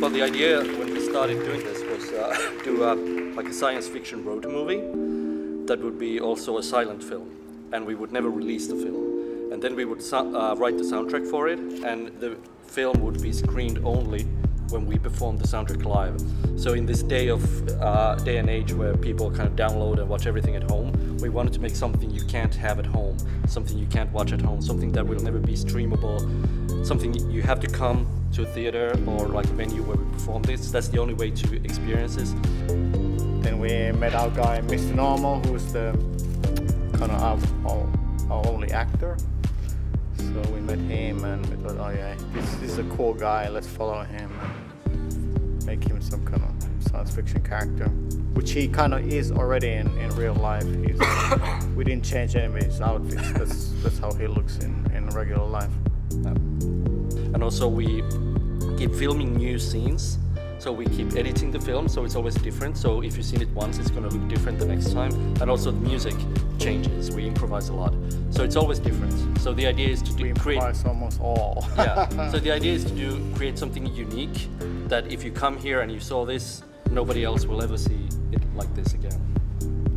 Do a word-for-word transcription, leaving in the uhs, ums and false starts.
Well, the idea when we started doing this was uh, do uh, like a science fiction road movie that would be also a silent film, and we would never release the film. And then we would so uh, write the soundtrack for it, and the film would be screened only when we performed the soundtrack live. So in this day of uh, day and age where people kind of download and watch everything at home, we wanted to make something you can't have at home, something you can't watch at home, something that will never be streamable, something you have to come to a theater or like a venue where we perform this. That's the only way to experience this. Then we met our guy Mister Normal, who's the kind of our, our, our only actor. So we met him and we thought, oh yeah, this, this is a cool guy, let's follow him and make him some kind of science fiction character, which he kind of is already in, in real life. He's, we didn't change any of his outfits, that's, that's how he looks in, in regular life. Yeah. And also we keep filming new scenes, so we keep editing the film, so it's always different. So if you've seen it once, it's going to look different the next time. And also the music changes, we improvise a lot. So it's always different. So the idea is to do, we create... improvise almost all. Yeah, so the idea is to do create something unique, that if you come here and you saw this, nobody else will ever see it like this again.